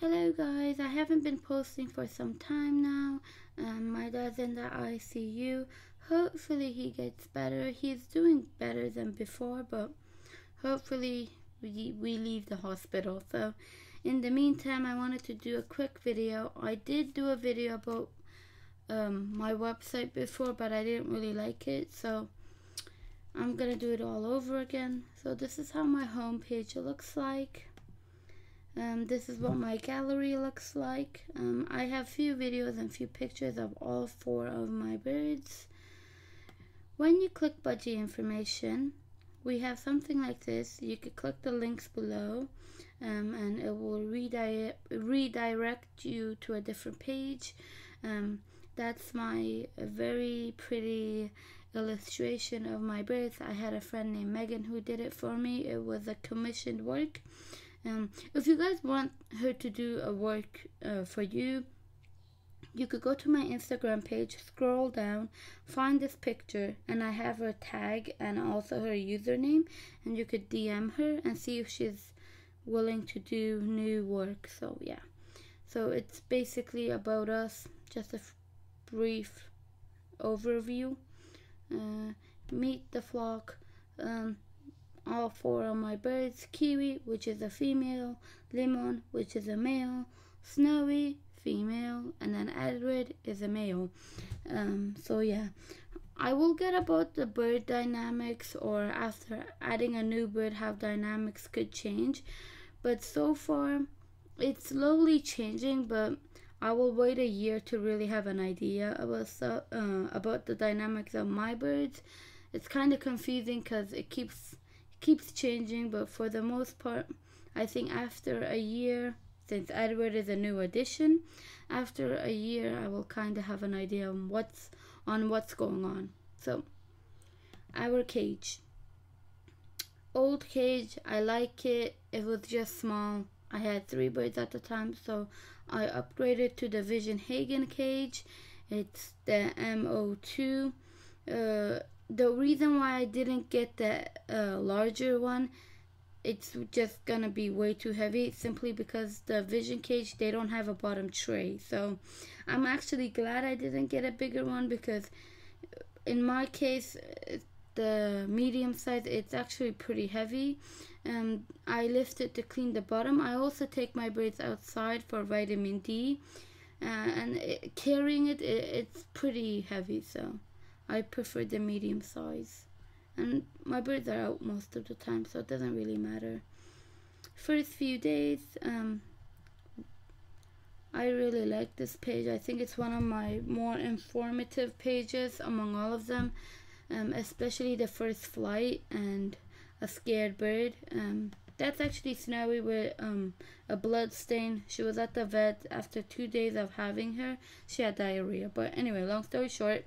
Hello guys, I haven't been posting for some time now. My dad's in the ICU. Hopefully he gets better. He's doing better than before, but hopefully we leave the hospital. So in the meantime, I wanted to do a quick video. I did do a video about my website before, but I didn't really like it, so I'm gonna do it all over again. So this is how my homepage looks like. This is what my gallery looks like. I have few videos and few pictures of all four of my birds. When you click budgie information, we have something like this. You could click the links below and it will redirect you to a different page. That's my very pretty illustration of my birds. I had a friend named Megan who did it for me. It was a commissioned work. If you guys want her to do a work for you, you could go to my Instagram page, scroll down, find this picture, and I have her tag and also her username, and you could DM her and see if she's willing to do new work. So yeah, so it's basically about us, just a brief overview. Meet the flock. All four of my birds: Kiwi, which is a female, Lemon, which is a male, Snowy, female, and then Edward is a male. So yeah, I will get about the bird dynamics, or after adding a new bird how dynamics could change, but so far it's slowly changing, but I will wait a year to really have an idea about the dynamics of my birds. It's kind of confusing because it keeps changing, but for the most part, I think after a year, since Edward is a new addition, after a year I will kind of have an idea on what's going on. So our cage, old cage, I like it. It was just small. I had 3 birds at the time, so I upgraded to the Vision Hagen cage. It's the M02. The reason why I didn't get the larger one, it's just gonna be way too heavy, simply because the Vision cage, they don't have a bottom tray. So I'm actually glad I didn't get a bigger one, because in my case the medium size, it's actually pretty heavy. I lift it to clean the bottom. I also take my birds outside for vitamin D, and carrying it, it's pretty heavy, so I prefer the medium size, and my birds are out most of the time, so it doesn't really matter. First few days, I really like this page. I think it's one of my more informative pages among all of them, especially the first flight and a scared bird. That's actually Snowy with a blood stain. She was at the vet after 2 days of having her. She had diarrhea, but anyway, long story short,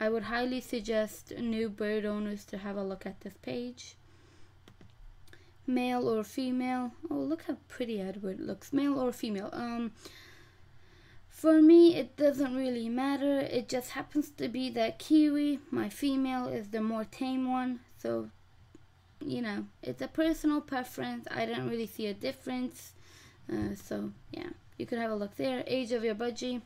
I would highly suggest new bird owners to have a look at this page. Male or female. Oh, look how pretty Edward looks. Male or female. For me, it doesn't really matter. It just happens to be that Kiwi, my female, is the more tame one. So, you know, it's a personal preference. I don't really see a difference. So, yeah, you could have a look there. Age of your budgie.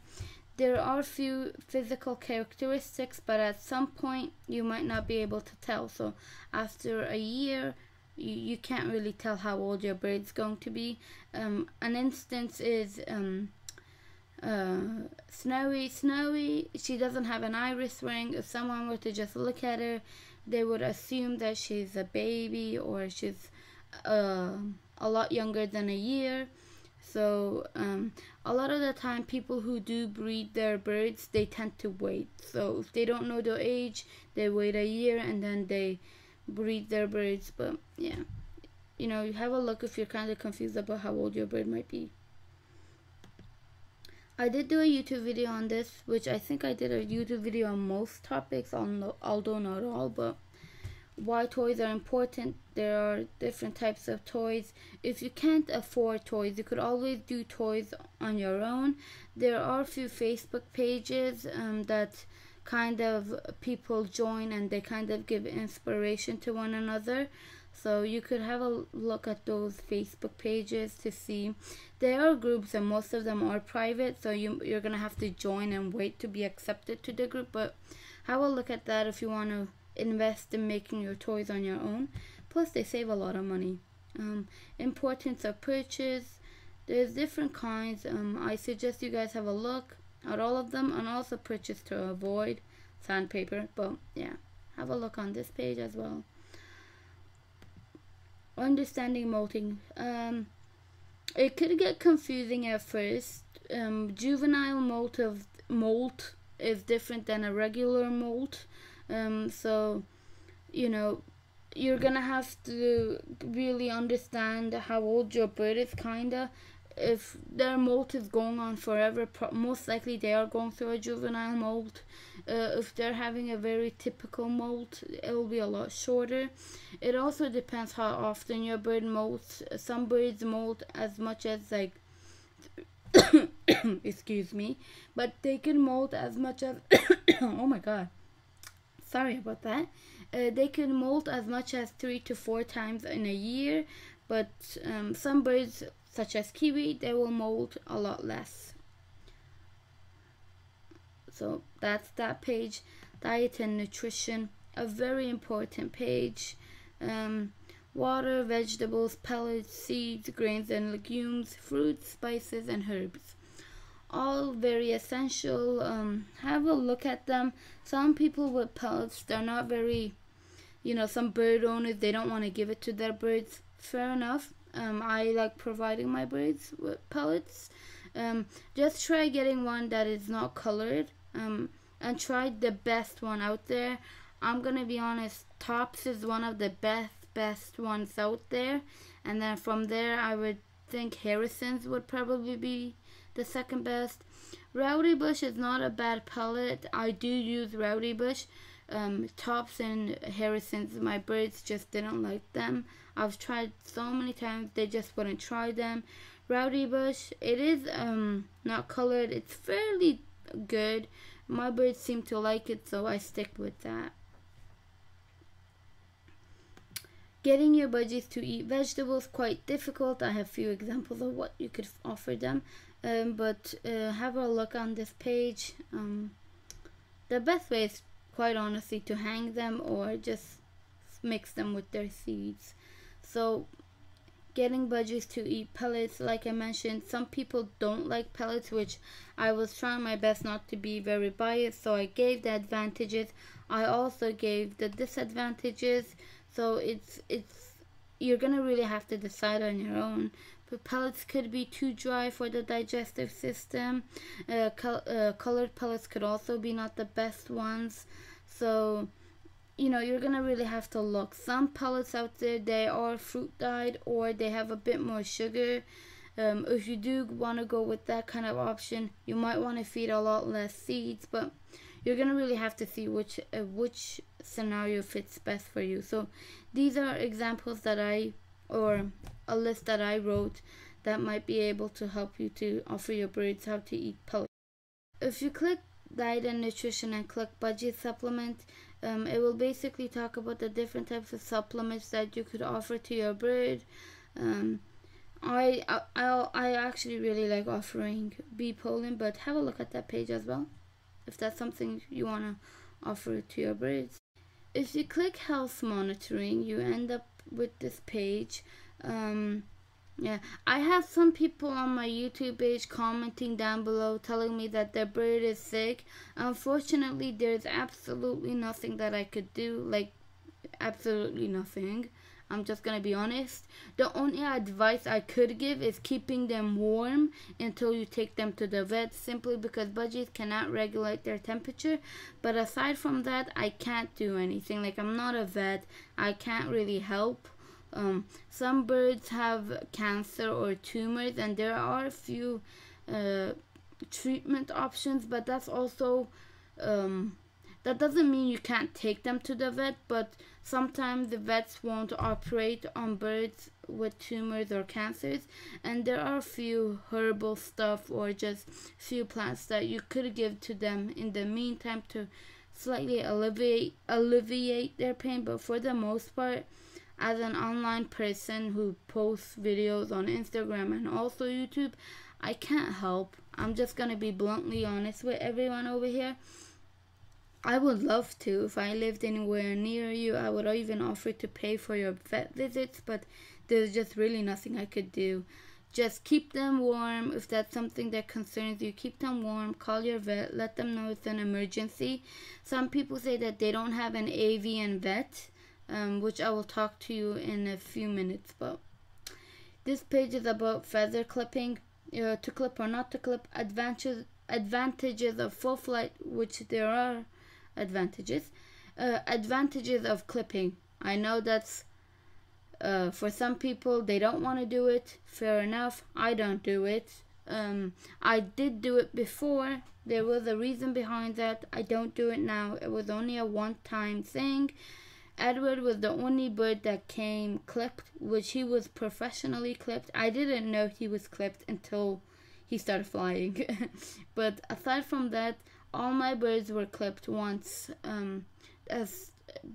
There are few physical characteristics, but at some point you might not be able to tell. So after a year, you can't really tell how old your bird's going to be. An instance is Snowy. Snowy, she doesn't have an iris ring. If someone were to just look at her, they would assume that she's a baby, or she's a lot younger than a year. So a lot of the time, people who do breed their birds, they tend to wait. So if they don't know their age, they wait a year and then they breed their birds. But yeah, you know, you have a look if you're kind of confused about how old your bird might be. I did do a YouTube video on this, which I think I did a YouTube video on most topics, although not all, but why toys are important. There are different types of toys. If you can't afford toys, you could always do toys on your own. There are a few Facebook pages that kind of people join, and they kind of give inspiration to one another. So you could have a look at those Facebook pages to see. There are groups and most of them are private, so you're going to have to join and wait to be accepted to the group. But have a look at that if you want to invest in making your toys on your own. Plus they save a lot of money. Importance of purchase. There's different kinds. I suggest you guys have a look at all of them, and also purchase to avoid sandpaper. But yeah, have a look on this page as well. Understanding molting. It could get confusing at first. Juvenile molt is different than a regular molt. So you know, you're gonna have to really understand how old your bird is, kinda. If their molt is going on forever, most likely they are going through a juvenile molt. If they're having a very typical molt, it will be a lot shorter. It also depends how often your bird molts. Some birds molt as much as like excuse me, but they can molt as much as oh my god, sorry about that. They can molt as much as 3 to 4 times in a year, but some birds such as kiwi, they will molt a lot less. So that's that page. Diet and nutrition, a very important page. Water, vegetables, pellets, seeds, grains and legumes, fruits, spices and herbs. All very essential. Have a look at them. Some people with pellets, they're not very, you know, some bird owners, they don't want to give it to their birds. Fair enough. I like providing my birds with pellets. Just try getting one that is not colored, and try the best one out there. I'm gonna be honest, Tops is one of the best ones out there, and then from there I would think Harrison's would probably be the second best. Rowdy Bush is not a bad pellet. I do use Rowdy Bush. Tops and Harrison's, my birds just didn't like them. I've tried so many times, they just wouldn't try them. Rowdy Bush, it is not colored, it's fairly good. My birds seem to like it, so I stick with that. Getting your budgies to eat vegetables, quite difficult. I have few examples of what you could offer them, but have a look on this page. The best way is, quite honestly, to hang them or just mix them with their seeds. So getting budgies to eat pellets, like I mentioned, some people don't like pellets, which I was trying my best not to be very biased, so I gave the advantages, I also gave the disadvantages. So it's you're gonna really have to decide on your own. But pellets could be too dry for the digestive system. Colored pellets could also be not the best ones. So you know, you're gonna really have to look. Some pellets out there, they are fruit dyed or they have a bit more sugar. If you do want to go with that kind of option, you might want to feed a lot less seeds, but you're gonna really have to see which scenario fits best for you. So these are examples that a list that I wrote that might be able to help you to offer your birds how to eat pellets. If you click diet and nutrition and click budget supplement, it will basically talk about the different types of supplements that you could offer to your bird. I actually really like offering bee pollen, but have a look at that page as well if that's something you want to offer to your birds. If you click health monitoring, you end up with this page. Yeah, I have some people on my YouTube page commenting down below telling me that their bird is sick. Unfortunately, there's absolutely nothing that I could do, like absolutely nothing. I'm just gonna be honest. The only advice I could give is keeping them warm until you take them to the vet, simply because budgies cannot regulate their temperature. But aside from that, I can't do anything. Like, I'm not a vet, I can't really help. Some birds have cancer or tumors, and there are a few treatment options, but that's also that doesn't mean you can't take them to the vet, but sometimes the vets won't operate on birds with tumors or cancers, and there are a few herbal stuff or just few plants that you could give to them in the meantime to slightly alleviate their pain. But for the most part, as an online person who posts videos on Instagram and also YouTube, I can't help. I'm just gonna be bluntly honest with everyone over here. I would love to. If I lived anywhere near you, I would even offer to pay for your vet visits, but there's just really nothing I could do. Just keep them warm. If that's something that concerns you, keep them warm. Call your vet. Let them know it's an emergency. Some people say that they don't have an avian vet, which I will talk to you in a few minutes about. This page is about feather clipping, to clip or not to clip, advantages of full flight, which there are advantages, advantages of clipping. I know that's for some people, they don't want to do it. Fair enough. I don't do it. I did do it before. There was a reason behind that. I don't do it now. It was only a one-time thing. Edward was the only bird that came clipped, which he was professionally clipped. I didn't know he was clipped until he started flying. But aside from that, all my birds were clipped once.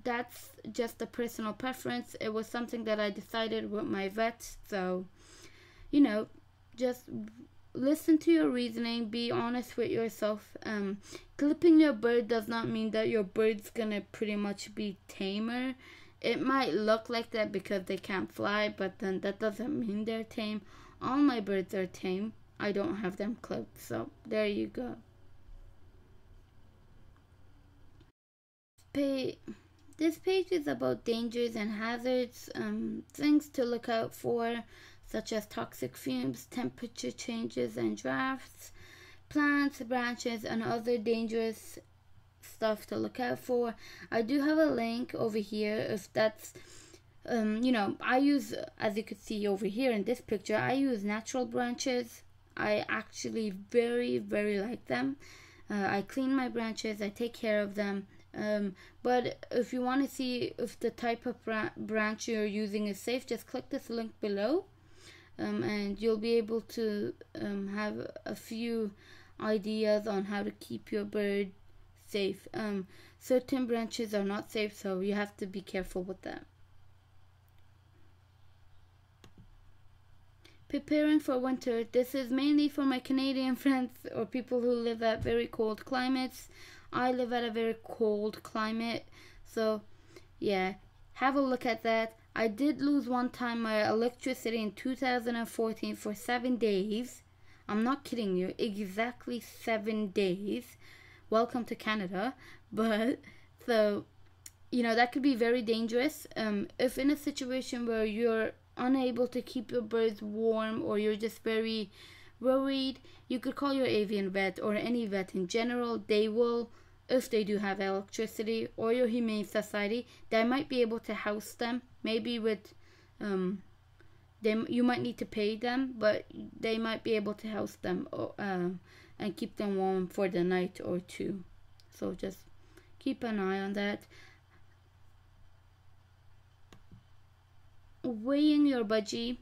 That's just a personal preference. It was something that I decided with my vet. So, you know, just listen to your reasoning. Be honest with yourself. Clipping your bird does not mean that your bird's gonna pretty much be tamer. It might look like that because they can't fly, but then that doesn't mean they're tame. All my birds are tame. I don't have them clipped. So there you go. This page is about dangers and hazards, things to look out for, such as toxic fumes, temperature changes and drafts, plants, branches, and other dangerous stuff to look out for. I do have a link over here if that's, you know, I use, as you can see over here in this picture, I use natural branches. I actually very, very like them. I clean my branches, I take care of them. But if you want to see if the type of branch you're using is safe, just click this link below, and you'll be able to have a few ideas on how to keep your bird safe. Certain branches are not safe, so you have to be careful with that. Preparing for winter. This is mainly for my Canadian friends or people who live at very cold climates. I live at a very cold climate, so yeah, have a look at that. I did lose one time my electricity in 2014 for 7 days. I'm not kidding you, exactly 7 days. Welcome to Canada. But so, you know, that could be very dangerous. If in a situation where you're unable to keep your birds warm or you're just very worried, you could call your avian vet or any vet in general. They will, if they do have electricity, or your humane society, they might be able to house them. Maybe with, you might need to pay them, but they might be able to house them and keep them warm for the night or two. So just keep an eye on that. Weighing your budgie.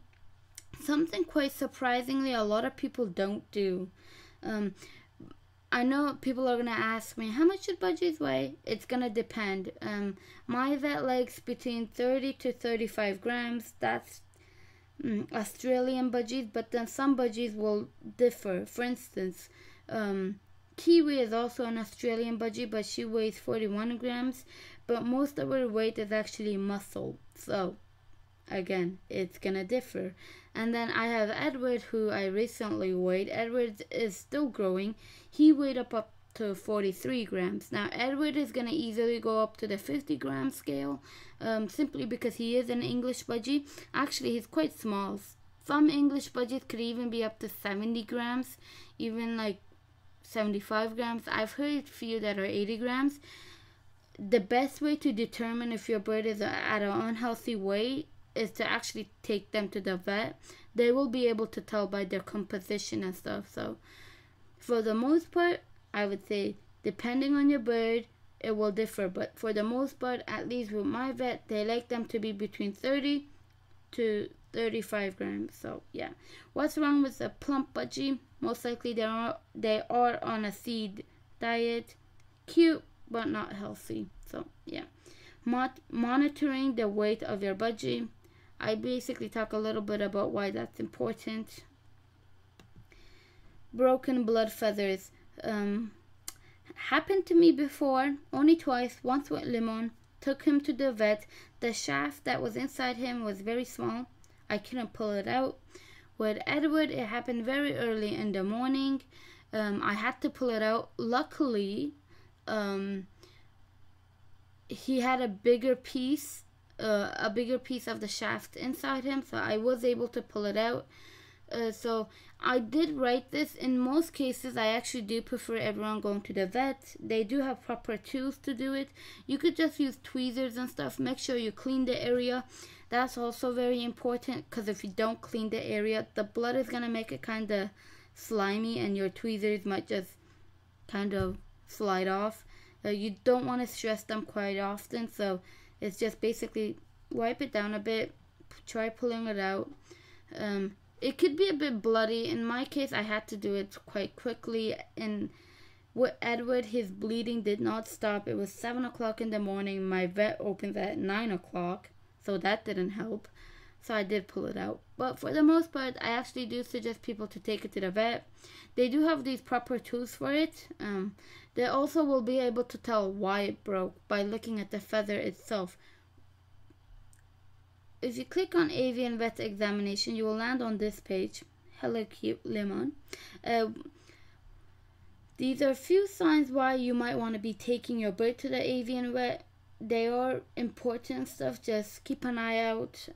Something quite surprisingly a lot of people don't do. I know people are gonna ask me, how much should budgies weigh? It's gonna depend. My vet likes between 30 to 35 grams. That's Australian budgies, but then some budgies will differ. For instance, Kiwi is also an Australian budgie, but she weighs 41 grams. But most of her weight is actually muscle. So again, it's gonna differ. And then I have Edward, who I recently weighed. Edward is still growing. He weighed up to 43 grams. Now Edward is gonna easily go up to the 50 gram scale, simply because he is an English budgie. Actually, he's quite small. Some English budgies could even be up to 70 grams, even like 75 grams. I've heard a few that are 80 grams. The best way to determine if your bird is at an unhealthy weight is to actually take them to the vet. They will be able to tell by their composition and stuff. So for the most part, I would say, depending on your bird, it will differ. But for the most part, at least with my vet, they like them to be between 30 to 35 grams. So yeah. What's wrong with a plump budgie? Most likely they are on a seed diet. Cute, but not healthy. So yeah. monitoring the weight of your budgie. I basically talk a little bit about why that's important. Broken blood feathers happened to me before, only twice. Once with Limon, took him to the vet. The shaft that was inside him was very small. I couldn't pull it out. With Edward, it happened very early in the morning. I had to pull it out. Luckily, he had a bigger piece of the shaft inside him, so I was able to pull it out. So I did write this. In most cases, I actually do prefer everyone going to the vet. They do have proper tools to do it. You could just use tweezers and stuff. Make sure you clean the area. That's also very important, because if you don't clean the area, the blood is going to make it kind of slimy and your tweezers might just kind of slide off. You don't want to stress them quite often, so it's just basically wipe it down a bit, try pulling it out. It could be a bit bloody. In my case, I had to do it quite quickly. And with Edward, his bleeding did not stop. It was 7 o'clock in the morning. My vet opens at 9 o'clock, so that didn't help. So I did pull it out. But for the most part, I actually do suggest people to take it to the vet. They do have these proper tools for it. They also will be able to tell why it broke by looking at the feather itself. If you click on avian vet examination, you will land on this page. Hello cute Lemon. These are few signs why you might want to be taking your bird to the avian vet. They are important stuff, just keep an eye out.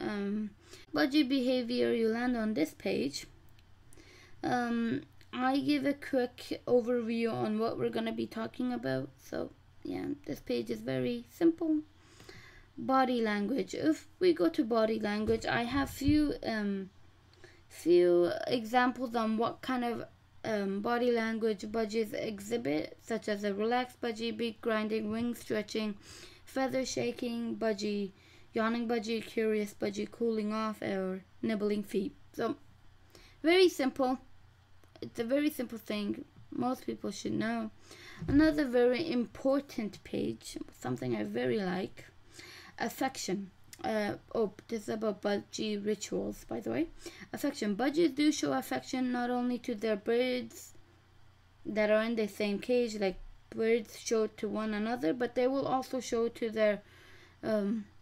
Budgie behavior, you land on this page. I give a quick overview on what we're going to be talking about. So yeah, this page is very simple. Body language. If we go to body language, I have few examples on what kind of body language budgies exhibit, such as a relaxed budgie, beak grinding, wing stretching, feather shaking budgie, yawning budgie, curious budgie, cooling off, or nibbling feet. So very simple. It's a very simple thing. Most people should know. Another very important page, something I very like. Affection. Oh, this is about budgie rituals, by the way. Affection. Budgies do show affection not only to their birds that are in the same cage, like birds show to one another, but they will also show to their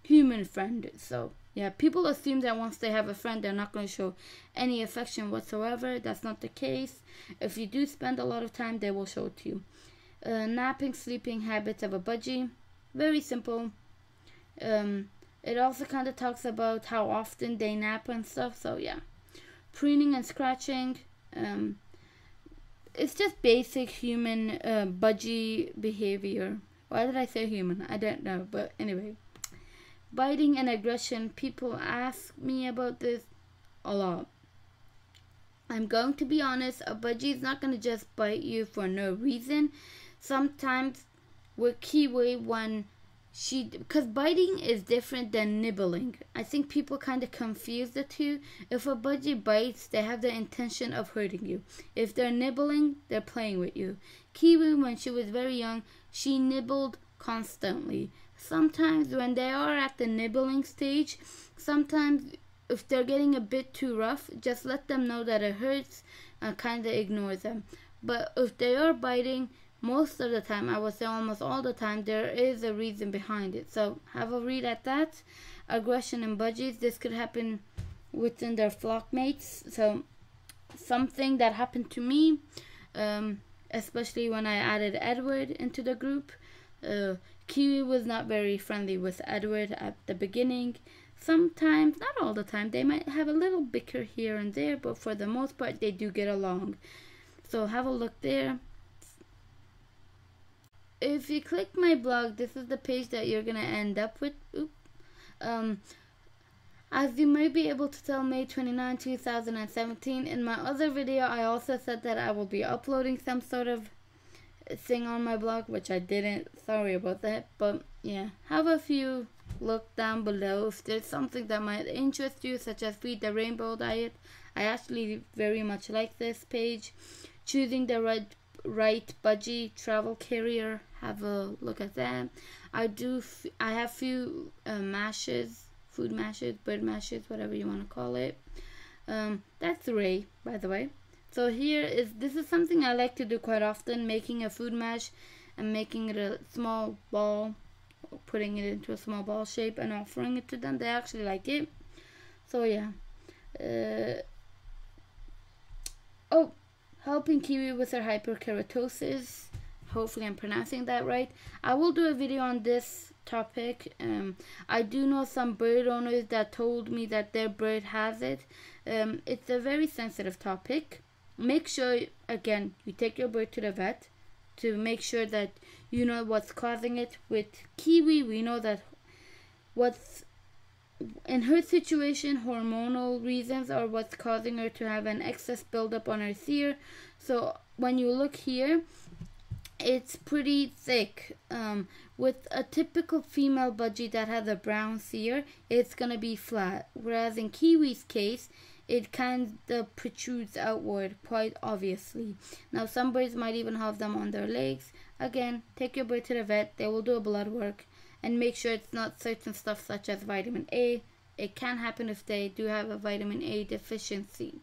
human friend. So yeah, people assume that once they have a friend, they're not going to show any affection whatsoever. That's not the case. If you do spend a lot of time, they will show it to you. Napping, sleeping habits of a budgie. Very simple. It also kind of talks about how often they nap and stuff, so yeah. Preening and scratching. It's just basic human budgie behavior. Why did I say human? I don't know, but anyway. Biting and aggression. People ask me about this a lot. I'm going to be honest, a budgie is not going to just bite you for no reason. Sometimes with Kiwi, because biting is different than nibbling. I think people kind of confuse the two. If a budgie bites, they have the intention of hurting you. If they're nibbling, they're playing with you. Kiwi, when she was very young, she nibbled constantly. Sometimes when they are at the nibbling stage, sometimes if they're getting a bit too rough, just let them know that it hurts and kind of ignore them. But if they are biting, most of the time, I would say almost all the time, there is a reason behind it. So have a read at that. Aggression in budgies. This could happen within their flock mates. So something that happened to me, especially when I added Edward into the group. Kiwi was not very friendly with Edward at the beginning. Sometimes, not all the time, they might have a little bicker here and there, but for the most part, they do get along. So have a look there. If you click my blog, this is the page that you're going to end up with. As you may be able to tell, May 29, 2017. In my other video, I also said that I will be uploading some sort of thing on my blog, which I didn't. Sorry about that. But yeah, have a few look down below. If there's something that might interest you, such as Feed the Rainbow Diet. I actually very much like this page. Choosing the right budgie travel carrier, have a look at that. I have few mashes, food mashes, bird mashes, whatever you want to call it. That's Ray, by the way. So here is, this is something I like to do quite often, making a food mash and making it a small ball, putting it into a small ball shape and offering it to them. They actually like it. So yeah. Oh, helping Kiwi with her hyperkeratosis. Hopefully I'm pronouncing that right. I will do a video on this topic. I do know some bird owners that told me that their bird has it. It's a very sensitive topic. Make sure, again, you take your bird to the vet to make sure that you know what's causing it. With Kiwi, we know that what's in her situation, hormonal reasons are what's causing her to have an excess buildup on her cere. So when you look here, it's pretty thick. With a typical female budgie that has a brown cere, it's gonna be flat, whereas in Kiwi's case, it kind of protrudes outward, quite obviously. Now some birds might even have them on their legs. Again, take your bird to the vet. They will do a blood work and make sure it's not certain stuff such as vitamin A. It can happen if they do have a vitamin A deficiency.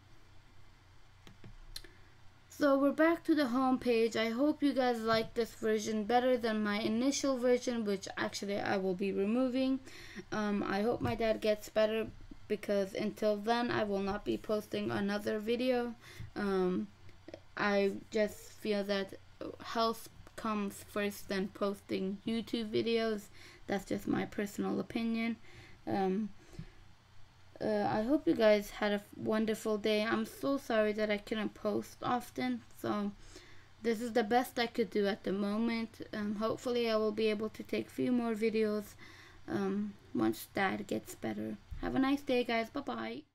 So we're back to the home page. I hope you guys like this version better than my initial version, which actually I will be removing. I hope my dad gets better, because until then I will not be posting another video. I just feel that health comes first than posting YouTube videos. That's just my personal opinion. I hope you guys had a wonderful day. I'm so sorry that I couldn't post often. So this is the best I could do at the moment. Hopefully I will be able to take a few more videos once Dad gets better. Have a nice day, guys. Bye-bye.